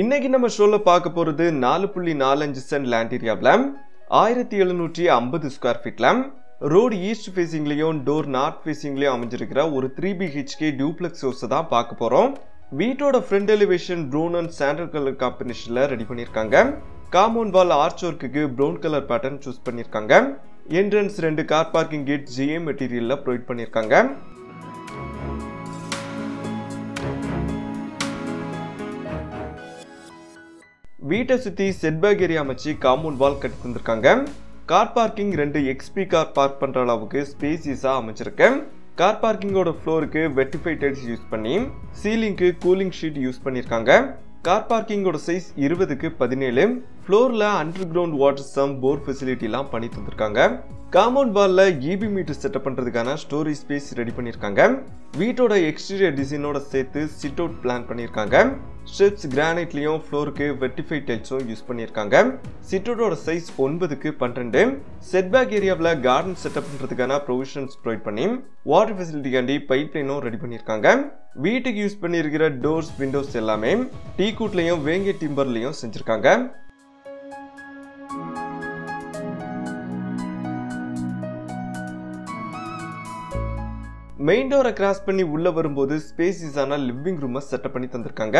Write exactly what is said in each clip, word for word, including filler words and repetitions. இன்னைக்கு நம்ம ஷோல பார்க்க போறது நாலு புள்ளி நாலு அஞ்சு சென்ட் லாண்டேரியா ப்ளாம் ஆயிரத்து எழுநூற்று ஐம்பது ஸ்கொயர் ஃபீட் ப்ளாம் ரோட் ஈஸ்ட் ஃபேசிங்லயும் டோர் நார்த் ஃபேசிங்லயும் அமைஞ்சிருக்கிற ஒரு three B H K duplex house தான் பார்க்க போறோம். வீட்டோட front elevation brown and sandal colour காம்பினேஷன்ல ரெடி பண்ணிருக்காங்க. காம்பவுண்ட் வால் ஆர்ச் ஒர்க்குக்கு ப்ரௌன் கலர் பேட்டர்ன் சூஸ் பண்ணிருக்காங்க. என்ட்ரன்ஸ் ரெண்டு car parking gate G M மெட்டீரியல்ல ப்ரொவைட் பண்ணிருக்காங்க. வீட்டை சுற்றி செட்பேக் ஏரியா அமைச்சு காம்பவுண்ட் வால் கட்டி தந்திருக்காங்க. கார் பார்க்கிங் ரெண்டு எக்ஸ்பி கார் பார்க் பண்ணுற அளவுக்கு ஸ்பேசியஸாக அமைச்சிருக்கு. கார் பார்க்கிங்கோட ஃப்ளோருக்கு வெட்டிஃபை டைல்ஸ் யூஸ் பண்ணி சீலிங்க்கு கூலிங் ஷீட் யூஸ் பண்ணியிருக்காங்க. கார் பார்க்கிங்கோட சைஸ் இருபதுக்கு பதினேழு. ஃப்ளோரில் under ground water sump bore ஃபெசிலிட்டிலாம் பண்ணி தந்திருக்காங்க. காம்பவுண்ட் வாலில் இபி மீட்டர் செட்டப் பண்ணுறதுக்கான ஸ்டோரேஜ் ஸ்பேஸ் ரெடி பண்ணியிருக்காங்க. வீட்டோட எக்ஸ்டீரியர் டிசைனோட சேர்த்து சிட் அவுட் பிளான் பண்ணியிருக்காங்க. ஸ்ட்ரிப்ஸ் கிரானைட்லையும் ஃப்ளோருக்கு வெட்டிஃபை டைல்ஸும் யூஸ் பண்ணியிருக்காங்க. சிட் அவுட்டோட சைஸ் ஒன்பதுக்கு பன்னெண்டு. செட்பேக் ஏரியாவில் கார்டன் செட்டப் பண்ணுறதுக்கான ப்ரொவிஷன்ஸ் ப்ரொவைட் பண்ணி வாட்டர் ஃபெசிலிட்டிக்காண்டி பைப் லைனும் ரெடி பண்ணியிருக்காங்க. வீட்டுக்கு யூஸ் பண்ணியிருக்கிற டோர்ஸ் விண்டோஸ் எல்லாமே டீ கூட்லையும் வேங்கை டிம்பர்லையும் செஞ்சுருக்காங்க. மெயின் டோரை கிராஸ் பண்ணி உள்ளே வரும்போது ஸ்பேசிஸான லிவிங் ரூமை செட்டப் பண்ணி தந்திருக்காங்க.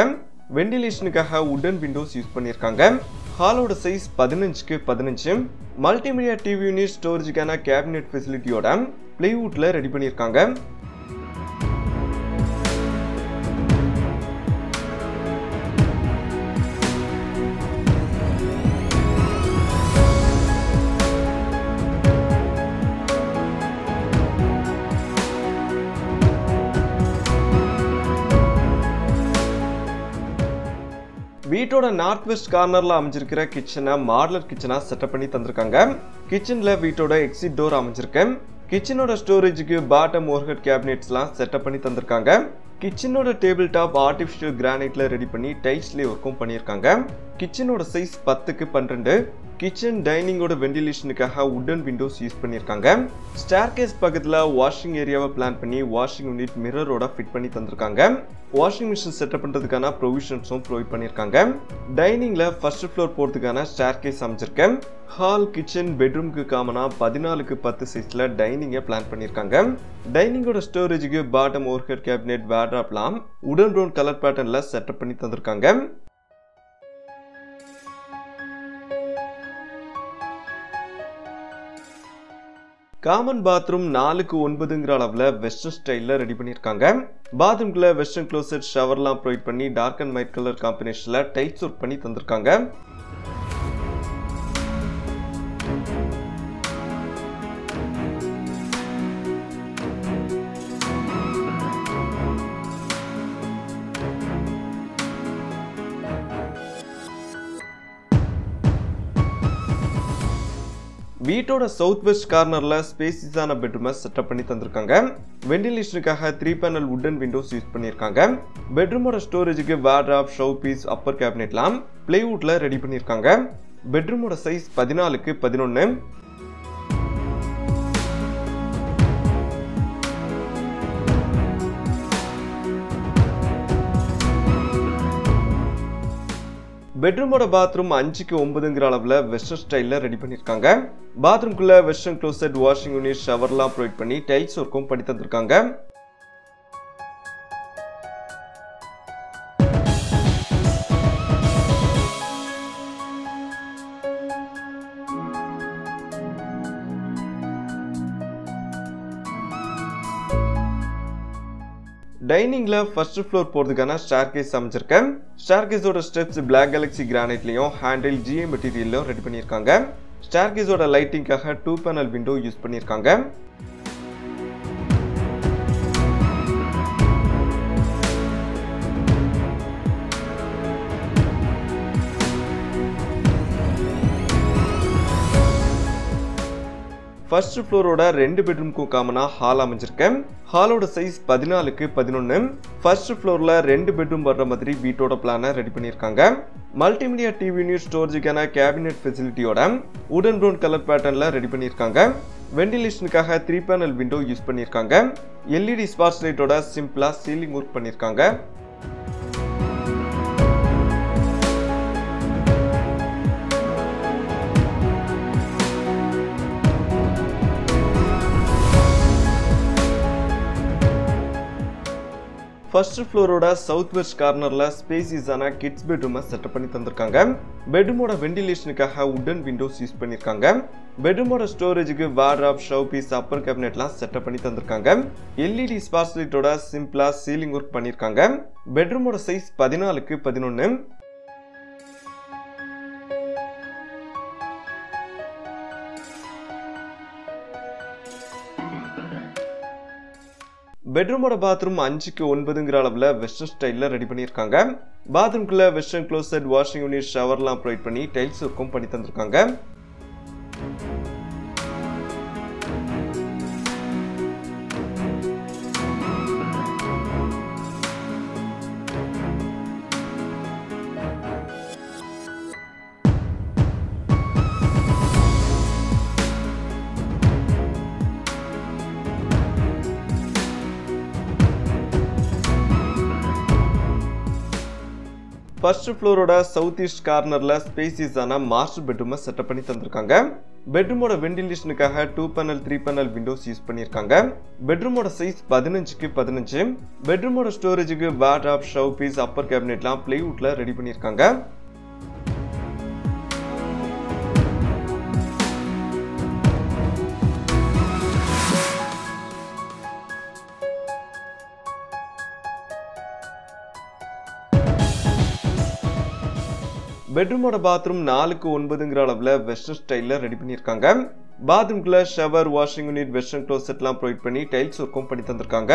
வெண்டிலேஷனுக்காக உடன் விண்டோஸ் யூஸ் பண்ணியிருக்காங்க. ஹாலோட சைஸ் பதினஞ்சுக்கு பதினஞ்சு. மல்டிமீடியா டிவி யூனிட் ஸ்டோரேஜுக்கான கேபினெட் ஃபெசிலிட்டியோட பிளைவுட்டில் ரெடி பண்ணியிருக்காங்க. வீட்டோட நார்த் வெஸ்ட் கார்னரில் அமைஞ்சிருக்கிற கிச்சனை மாடலர் கிச்சனாக செட்டப் பண்ணி தந்திருக்காங்க. கிச்சனில் வீட்டோட எக்ஸிட் டோர் அமைஞ்சிருக்கு. கிச்சனோட ஸ்டோரேஜுக்கு பாட்டம் ஓர்ஹெட் கேபினெட்ஸ்லாம் செட்டப் பண்ணி தந்திருக்காங்க. கிச்சனோட டேபிள் டாப் ஆர்டிஃபிஷியல் கிரானைட்டில் ரெடி பண்ணி டைல்ஸ்லே ஒர்க்கும் பண்ணியிருக்காங்க. கிச்சனோட சைஸ் பத்துக்கு பன்னெண்டு. கிச்சன் டைனிங்கோட வெண்டிலேஷனுக்காக உடன் விண்டோஸ் யூஸ் பண்ணியிருக்காங்க. ஸ்டேர்கேஸ் பக்கத்தில் வாஷிங் ஏரியாவை பிளான் பண்ணி வாஷிங் யூனிட் மிரரோட ஃபிட் பண்ணி தந்திருக்காங்க. வாஷிங் மிஷின் செட்டப் பண்ணுறதுக்கான ப்ரொவிஷன்ஸும் ப்ரொவைட் பண்ணியிருக்காங்க. டைனிங்கில் ஃபர்ஸ்ட் ஃப்ளோர் போகிறதுக்கான ஸ்டேர்கேஸ் அமைச்சிருக்கேன். ஹால் கிச்சன் பெட்ரூம்க்கு காமனாக பதினாலுக்கு பத்து சைஸில் டைனிங்கை பிளான் பண்ணியிருக்காங்க. டைனிங்கோட ஸ்டோரேஜுக்கு பாட்டம் ஓர்ஹெட் கேபினெட் வேட்ராப்லாம் உடன் ப்ரௌன் கலர் பேட்டர்னில் செட்டப் பண்ணி தந்திருக்காங்க. காமன் பாத்ரூம் நாலுக்கு ஒன்பதுங்கிற அளவில் வெஸ்டர்ன் ஸ்டைலில் ரெடி பண்ணியிருக்காங்க. பாத்ரூம்குள்ள வெஸ்டர்ன் க்ளோசெட் ஷவர்லாம் ப்ரொவைட் பண்ணி டார்க் அண்ட் ஒயிட் கலர் காம்பினேஷனில் டைல்ஸ் ஒர்க் பண்ணி தந்திருக்காங்க. வீட்டோட சவுத் வெஸ்ட் கார்னரில் ஸ்பேசிஸான பெட்ரூமை செட்டப் பண்ணி தந்திருக்காங்க. வெண்டிலேஷனுக்காக த்ரீ பேனல் உடன் விண்டோஸ் யூஸ் பண்ணியிருக்காங்க. பெட்ரூமோட ஸ்டோரேஜுக்கு வார்ட்ராப், ஷோ பீஸ், அப்பர் கேபினெட்லாம் பிளைவுட்டில் ரெடி பண்ணியிருக்காங்க. பெட்ரூமோட சைஸ் பதினாலுக்கு பதினொன்று. பெட்ரூமோட பாத்ரூம் அஞ்சுக்கு ஒன்பதுங்கிற அளவில் வெஸ்டர்ன் ஸ்டைலில் ரெடி பண்ணியிருக்காங்க. பாத்ரூம்குள்ளே வெஸ்டர்ன் க்ளோசெட், வாஷிங் யூனிட், ஷவர்லாம் ப்ரொவைட் பண்ணி டைல்ஸ் ஒர்க்கும் பண்ணி தந்திருக்காங்க. டைனிங்கில் ஃபர்ஸ்ட் ஃப்ளோர் போகிறதுக்கான ஸ்டார்கேஸ் அமைச்சிருக்கேன். ஸ்டார்கேஸோட ஸ்டெப்ஸ் பிளாக் கேலக்ஸி கிரானைட்லையும் ஹேண்டில் ஜி எம் மெட்டீரியல்லையும் ரெடி பண்ணியிருக்காங்க. ஸ்டார்கேஸோட லைட்டிங்காக டூ பேனல் விண்டோ யூஸ் பண்ணியிருக்காங்க. ஃபர்ஸ்ட் ஃப்ளோரோட ரெண்டு பெட்ரூம்க்கும் காமனாக ஹால் அமைஞ்சிருக்கேன். ஹாலோட சைஸ் பதினாலுக்கு பதினொன்று. ஃபர்ஸ்ட் ஃப்ளோரில் ரெண்டு பெட்ரூம் வர்ற மாதிரி வீட்டோட பிளானை ரெடி பண்ணியிருக்காங்க. மல்டிமீடியா டிவி யூனிட் ஸ்டோரேஜுக்கான கேபினெட் ஃபெசிலிட்டியோட உடன் ப்ரௌன் கலர் பேட்டர்னில் ரெடி பண்ணியிருக்காங்க. வெண்டிலேஷனுக்காக த்ரீ பேனல் விண்டோ யூஸ் பண்ணியிருக்காங்க. எல்இடி ஸ்பாட்ஸ் லைட்டோட சிம்பிளாக சீலிங் ஒர்க் பண்ணியிருக்காங்க. first floor oda southwest corner la spaces ana kids bedroom set up panni thandirukanga. Bedroom oda ventilation kaga wooden windows use pannirukanga. Bedroom oda storage ku wardrobe, showpiece, upper cabinet la set up panni thandirukanga. L E D spark light oda simple ceiling work pannirukanga. Bedroom oda size fourteen by eleven. Bedroom or bathroom five by nine அளவுல western style ready பண்ணிருக்காங்க. Bathroom குள்ள western closet, washing unit, shower லாம் provide பண்ணி tiles workum பண்ணி தந்திருக்காங்க. First floor oda southeast corner la spaces ana master bedroom set up panni thandirukanga. Bedroom oda ventilation kaga two panel three panel windows use pannirukanga. Bedroom oda size fifteen by fifteen. Bedroom oda storage ku wardrobe, showpiece, upper cabinet la plywood la ready pannirukanga. Bedroom or bathroom four by nine அளவுல western style ready பண்ணிருக்காங்க. Bathroom குள்ள shower, washing unit, western closet எல்லாம் provide பண்ணி tiles work பண்ணி தந்திருக்காங்க.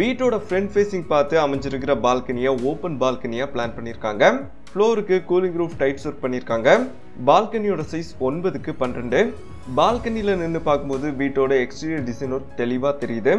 வீட்டோட front facing பார்த்து அமைஞ்சிருக்கிற பால்கனியை ஓபன் பால்கனியா பிளான் பண்ணிருக்காங்க. ஃப்ளோருக்கு கூலிங் ரூஃப் டைல்ஸ் ஒர்க் பண்ணிருக்காங்க. பால்கனியோட சைஸ் ஒன்பதுக்கு பன்னிரண்டு. பால்கனில நின்னு பார்க்கும்போது வீட்டோட எக்ஸ்டீரியர் டிசைன் ஒர்க் தெளிவா தெரியுது.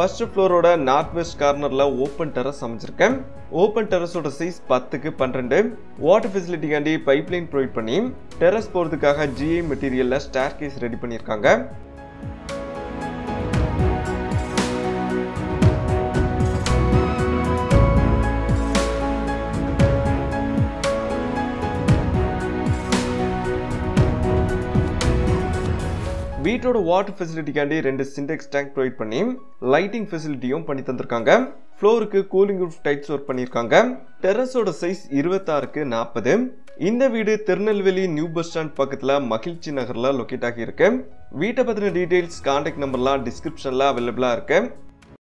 First floor oda northwest corner la open terrace அமைச்சிருக்கேன். Open terrace oda size பத்துக்கு பன்னிரண்டு. Water facility காண்டி pipeline provide பண்ணி terrace போறதுக்காக G M material la staircase ready பண்ணிருக்காங்க. வீட்டோட வாட்டர் ஃபெசிலிட்டிக்காண்டி ரெண்டு சிண்டெக்ஸ் டேங்க் ப்ரொவைட் பண்ணி லைட்டிங் ஃபெசிலிட்டியும் பண்ணி தந்திருக்காங்க. ஃப்ளோருக்கு கூலிங் ரூஃப் டைல்ஸ் ஒர்க் பண்ணியிருக்காங்க. டெரஸோட சைஸ் இருபத்தாறுக்கு நாற்பது. இந்த வீடு திருநெல்வேலி நியூ பஸ் ஸ்டாண்ட் பக்கத்தில் மகிழ்ச்சி நகரில் லொக்கேட் ஆகியிருக்கு. வீட்டை பற்றின டீட்டெயில்ஸ், கான்டாக்ட் நம்பர்லாம் டிஸ்கிரிப்ஷனில் அவைலபிளாக இருக்கு.